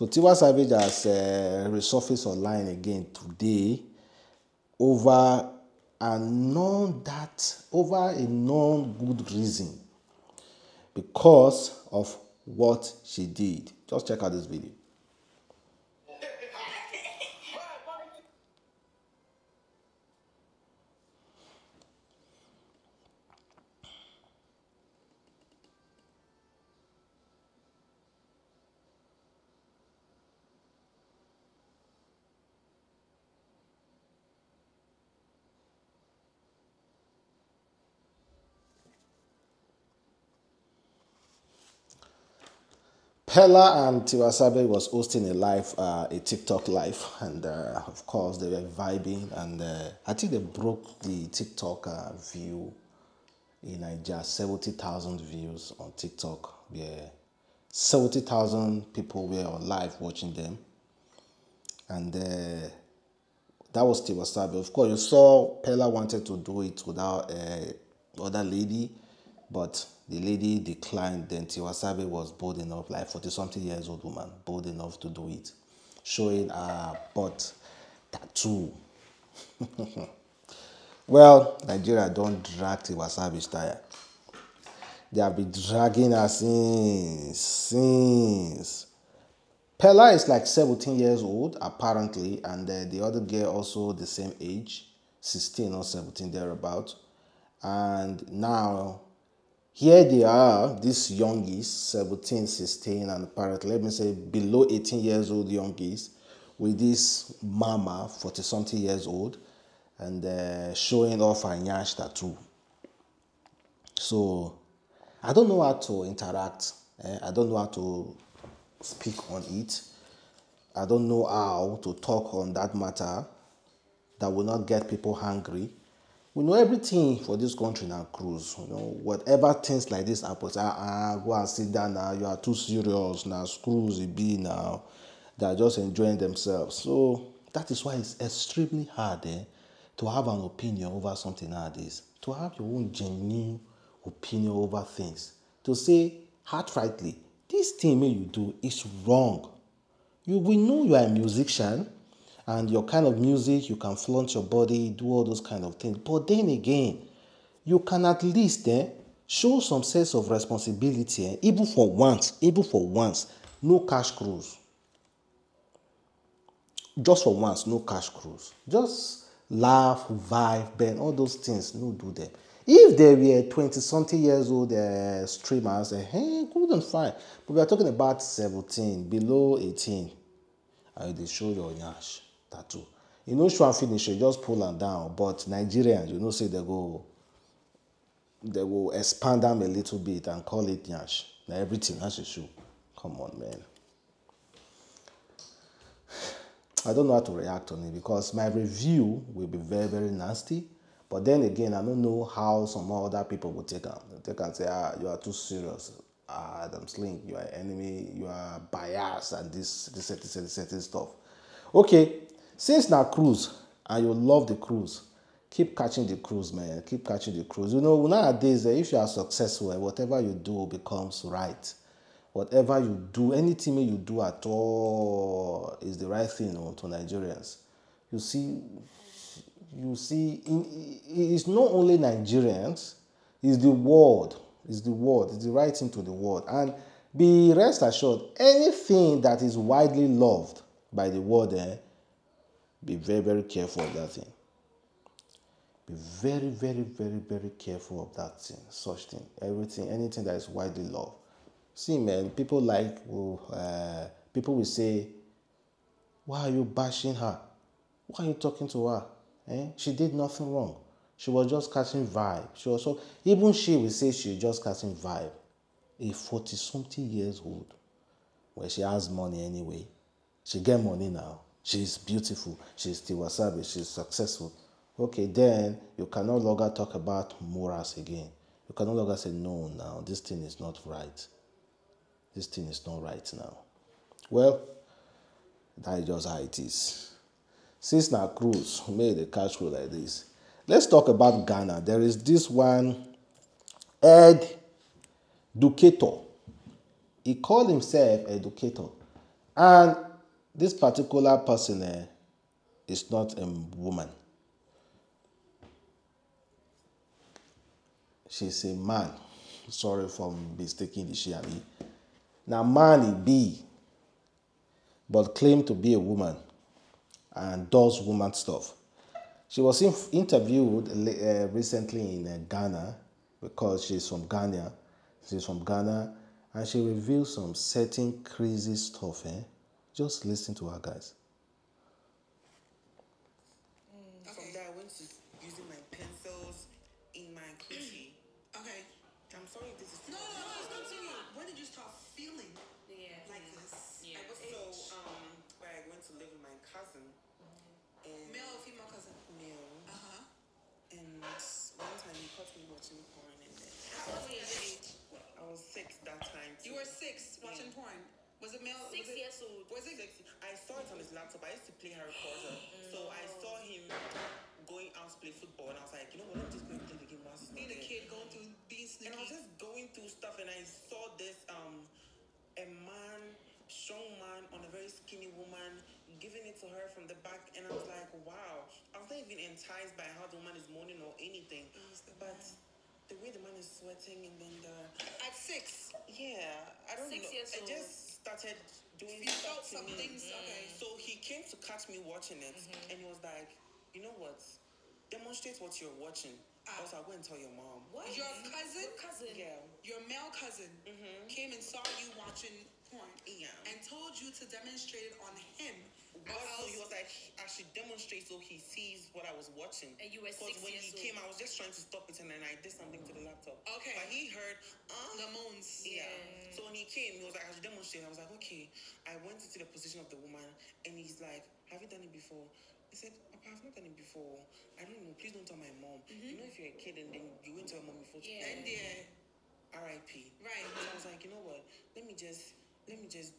So Tiwa Savage has resurfaced online again today over a non-good reason because of what she did. Just check out this video. Peller and Tiwa Savage was hosting a TikTok live, and of course they were vibing, and I think they broke the TikTok view in Nigeria, 70,000 views on TikTok. Yeah, 70,000 people were on live watching them, and that was Tiwa Savage. Of course, you saw Peller wanted to do it without other lady, but the lady declined. Then Tiwa Savage was bold enough, like 40-something-year-old woman, bold enough to do it, showing her butt tattoo. Well, Nigeria don't drag Tiwa Savage tire. They have been dragging her since. Peller is like 17 years old, apparently, and the other girl also the same age, 16 or 17, thereabout. And now, here they are, these youngies, 17, 16, and apparently, let me say, below 18 years old youngies, with this mama, 40-something years old, and showing off her nyash tattoo. So, I don't know how to interact. I don't know how to speak on it. I don't know how to talk on that matter that will not get people angry. We know everything for this country now, cruise. You know, whatever things like this happens, go and sit down now. You are too serious now. Screws it be now. They are just enjoying themselves. So that is why it's extremely hard to have an opinion over something nowadays. To have your own genuine opinion over things. To say outrightly, this thing you do is wrong. We know you are a musician. And your kind of music, you can flaunt your body, do all those kind of things. But then again, you can at least show some sense of responsibility, even for once, no cash cruise. Just for once, no cash cruise. Just laugh, vibe, bend, all those things, no do them. If they were 20-something years old streamers, hey, couldn't find. But we are talking about 17, below 18, and they show your nyash tattoo. You know, sure and finish, you just pull them down. But Nigerians, you know, say they will expand them a little bit and call it nyash. Now everything has a shoe. Come on, man. I don't know how to react on it because my review will be very, very nasty. But then again, I don't know how some other people will take them. They can say, ah, you are too serious. Adam Sling, you are enemy, you are biased, and this stuff. Okay, since now cruise, and you love the cruise, keep catching the cruise, man. Keep catching the cruise. You know, nowadays, if you are successful, whatever you do becomes right. Whatever you do, anything you do at all is the right thing, you know, to Nigerians. You see, it's not only Nigerians, it's the world. It's the word. It's the right thing to the world. And be rest assured, anything that is widely loved by the world, be very, very careful of that thing. Be very, very, very, very careful of that thing, such thing. Anything that is widely loved. See, man, people people will say, why are you bashing her? Why are you talking to her? She did nothing wrong. She was just catching vibe. Even she will say she was just catching vibe. A 40-something years old. Well, she has money anyway. She get money now. She's beautiful. She's Tiwa Savage. She's successful. Okay, then you can no longer talk about morals again. You can no longer say, no, now, this thing is not right. This thing is not right now. Well, that is just how it is. Since now cruise made a cash flow like this, let's talk about Ghana. There is this one, Ed Duketo. He called himself Ed Duketo. And this particular person is not a woman. She's a man. Sorry for mistaking the she and me. Now, man he be, but claimed to be a woman and does woman stuff. She was interviewed recently in Ghana, because she's from Ghana. She's from Ghana, and she revealed some certain crazy stuff. Just listen to her, guys. Okay. From there, I went to using my pencils in my coochie. Okay. I'm sorry if this is... No, no, no, it's continue. When did you start feeling like this? Yeah. I was so... where I went to live with my cousin. And male or female cousin? Male. Uh-huh. And one time he caught me watching porn. And then I was 6 that time. Too. You were 6 watching porn? Was it male? 6 years old. Was it? I saw it on his laptop. I used to play Harry Potter. So I saw him going out to play football, and I was like, you know what, I'm just going to play the game once. Being a kid going through these things. And I was just going through stuff, and I saw this a man, strong man, on a very skinny woman, giving it to her from the back, and I was like, wow. I was not even enticed by how the woman is moaning or anything. But the way the man is sweating, and then the... At 6? Yeah. I don't know. 6 years old. I just started doing stuff to me. Okay. So he came to catch me watching it, and he was like, you know what? Demonstrate what you're watching. Also, I went and tell your mom. What? Your cousin? Yeah. Your male cousin came and saw you watching porn. Yeah. And told you to demonstrate it on him. So he was like, I should demonstrate so he sees what I was watching. And you were 6 years old. Because when he came, I was just trying to stop it, and then I did something to the laptop. Okay. But he heard the moans. Yeah. So when he came, he was like, I should demonstrate. And I was like, okay. I went into the position of the woman, and he's like, have you done it before? I said, Papa, I've not done it before. I don't know. Please don't tell my mom. You know, if you're a kid and then you went to your mom before. Yeah. And R.I.P. Right. So I was like, you know what? Let me just do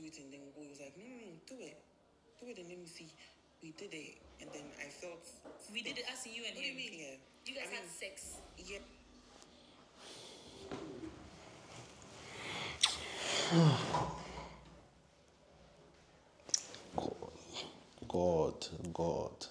it and then go. He was like, no, do it. Do it and let me see. We did it, and then I felt... We did it as you and him. What do you mean? Yeah. You guys had sex. Yeah. God.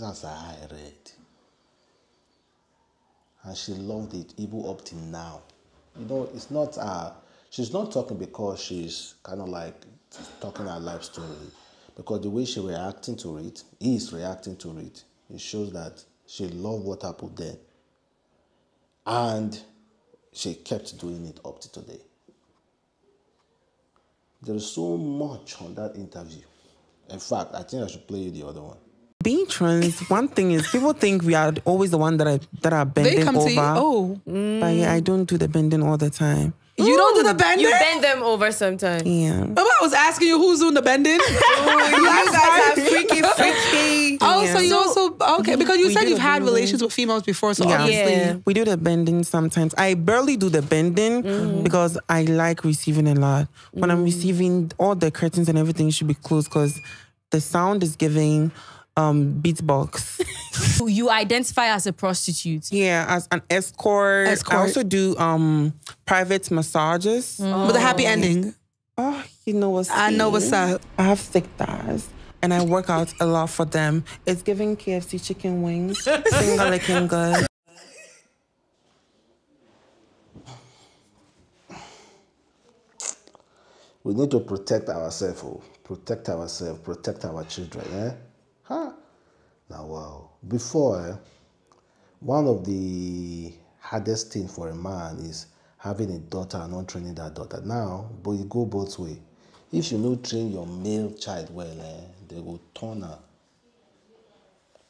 That's how I read. And she loved it, even up till now. You know, it's not... she's not talking because she's kind of like... talking her life story, because the way she reacting to it, he is reacting to it, it shows that she loved what happened then, and she kept doing it up to today. There is so much on that interview. In fact, I think I should play you the other one. Being trans, one thing is people think we are always the one that are bending over. They come to you. Oh, but yeah, I don't do the bending all the time. You don't do the bending? You bend them over sometimes. Yeah. Remember I was asking you who's doing the bending? You guys are freaky. Oh, yeah. So you also... Okay, because you said you've had relations with females before, so obviously... Yeah. We do the bending sometimes. I barely do the bending because I like receiving a lot. When I'm receiving, all the curtains and everything should be closed because the sound is giving... beatbox. You identify as a prostitute? Yeah, as an escort. I also do private massages. With a happy ending. Oh, you know what's up. I know what's up. I have thick thighs, and I work out a lot for them. It's giving KFC chicken wings. Finger licking good. We need to protect ourselves, protect our children, eh? Huh? Now, wow. Before, one of the hardest things for a man is having a daughter and not training that daughter. Now, but it go both ways. If you don't train your male child well, they will turn her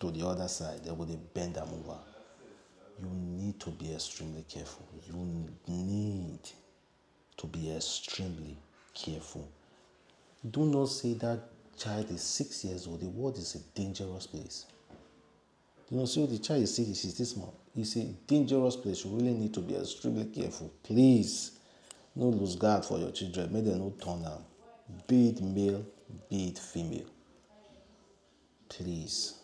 to the other side. They will bend them over. You need to be extremely careful. You need to be extremely careful. Do not say that child is 6 years old. The world is a dangerous place. You know, so the child is 6, she's this small. It's a dangerous place. You really need to be extremely careful. Please, no lose guard for your children. May they not turn down. Be it male, be it female. Please.